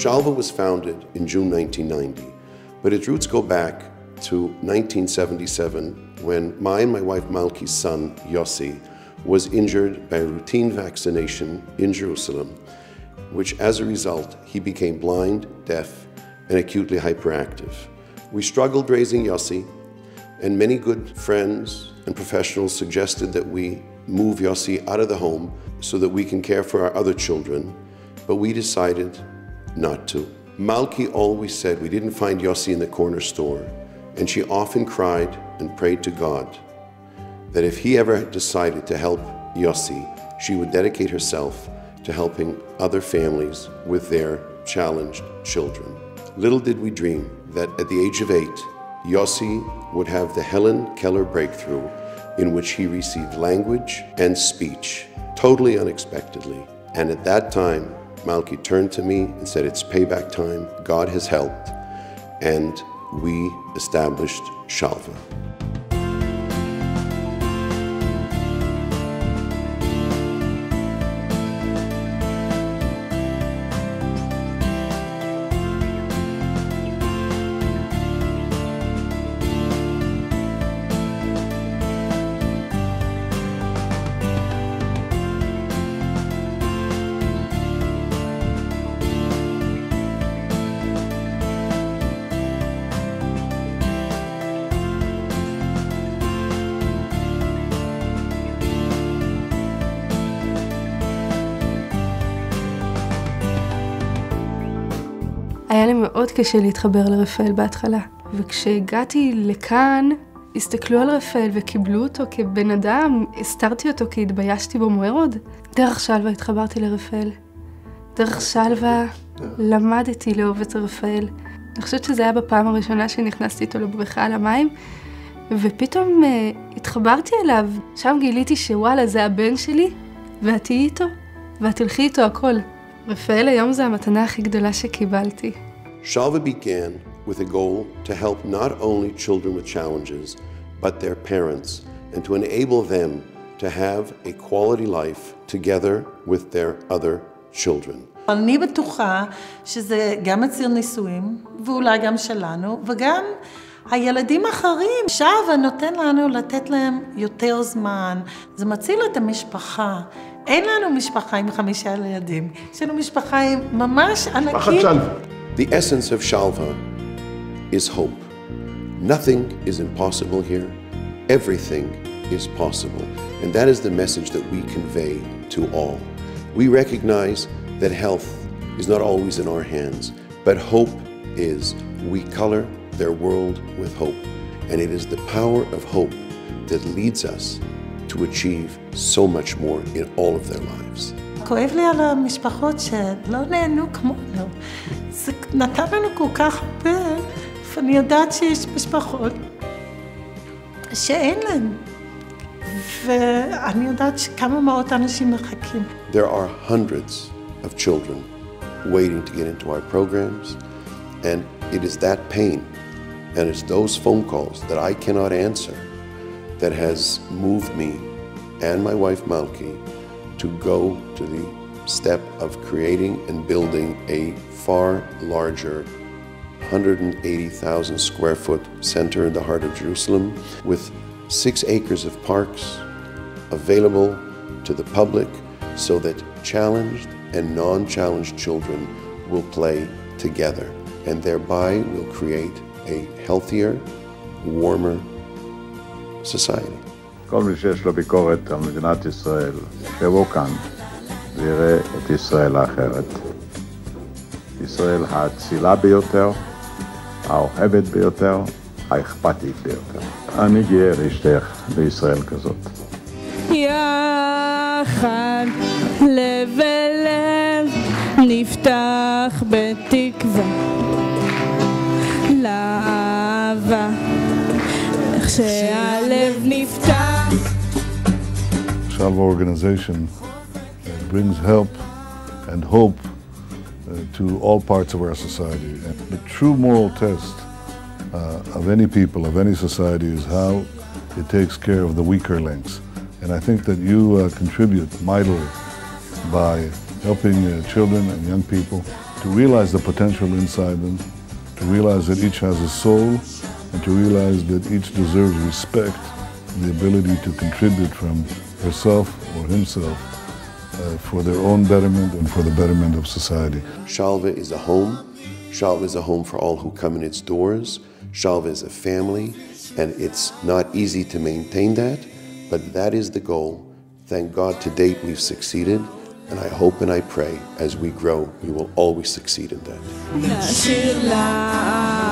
Shalva was founded in June 1990, but its roots go back to 1977 when my wife Malki's son, Yossi, was injured by a routine vaccination in Jerusalem, which as a result, he became blind, deaf, and acutely hyperactive. We struggled raising Yossi, and many good friends and professionals suggested that we move Yossi out of the home so that we can care for our other children, but we decided not to. Malki always said we didn't find Yossi in the corner store, and she often cried and prayed to God that if he ever decided to help Yossi, she would dedicate herself to helping other families with their challenged children. Little did we dream that at the age of 8, Yossi would have the Helen Keller breakthrough in which he received language and speech, totally unexpectedly. And at that time, Malki turned to me and said, "It's payback time, God has helped." And we established Shalva. היה לי מאוד קשה להתחבר לרפאל בהתחלה, וכשהגעתי לכאן, הסתכלו על רפאל וקיבלו אותו כבן אדם, הסתרתי אותו כי התביישתי בו מוער עוד. דרך שלווה התחברתי לרפאל. דרך שלווה למדתי לאהוב את רפאל. אני חושבת שזה היה בפעם הראשונה שנכנסתי איתו לבריכה על המים, ופתאום התחברתי אליו. שם גיליתי שוואלה, זה הבן שלי, ואת תהיי איתו, ואת תלכי איתו הכל. רפאל היום זה המתנה הכי גדולה שקיבלתי. Shalva began with a goal to help not only children with challenges, but their parents, and to enable them to have a quality life together with their other children. אני בטוחה שזה גם הציר נישואים, ואולי גם שלנו, וגם הילדים האחרים. Shalva נותן לנו לתת להם יותר זמן, זה מציל את המשפחה. אין לנו משפחה עם 5 ילדים, יש לנו משפחה עם ממש ענקים. The essence of Shalva is hope. Nothing is impossible here. Everything is possible. And that is the message that we convey to all. We recognize that health is not always in our hands, but hope is. We color their world with hope. And it is the power of hope that leads us to achieve so much more in all of their lives. כואב לי על המשפחות שלא נהנו כמונו. זה נתן לנו כל כך הרבה, ואני יודעת שיש משפחות שאין להן. ואני יודעת שכמה מאות אנשים מחכים. There are hundreds of children waiting to get into our programs, and it is that pain, and it's those phone calls that I cannot answer that has moved me and my wife Malki to go to the step of creating and building a far larger 180,000 square foot center in the heart of Jerusalem with 6 acres of parks available to the public so that challenged and non-challenged children will play together and thereby will create a healthier, warmer, society. כל מי שיש לו ביקורת על מדינת ישראל, יבוא כאן ויראה את ישראל האחרת. ישראל האצילה ביותר, האוהבת ביותר, האכפתית ביותר. אני גאה להשתייך לישראל כזאת. יחד לב אל לב נפתח בתקווה לאהבה Shalva organization brings help and hope to all parts of our society. And the true moral test of any people, of any society, is how it takes care of the weaker links. And I think that you contribute mightily by helping children and young people to realize the potential inside them, to realize that each has a soul, and to realize that each deserves respect, the ability to contribute from herself or himself for their own betterment and for the betterment of society. Shalva is a home. Shalva is a home for all who come in its doors. Shalva is a family, and it's not easy to maintain that, but that is the goal. Thank God to date we've succeeded, and I hope and I pray as we grow, we will always succeed in that.